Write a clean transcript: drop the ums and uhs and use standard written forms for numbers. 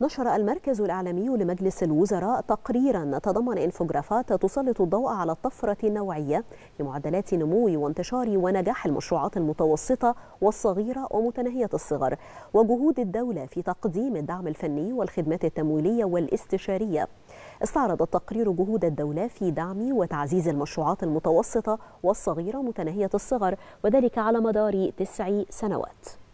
نشر المركز الإعلامي لمجلس الوزراء تقريرا تضمن انفوجرافات تسلط الضوء على الطفرة النوعية لمعدلات نمو وانتشار ونجاح المشروعات المتوسطة والصغيرة ومتناهية الصغر، وجهود الدولة في تقديم الدعم الفني والخدمات التمويلية والاستشارية. استعرض التقرير جهود الدولة في دعم وتعزيز المشروعات المتوسطة والصغيرة ومتناهية الصغر، وذلك على مدار 9 سنوات.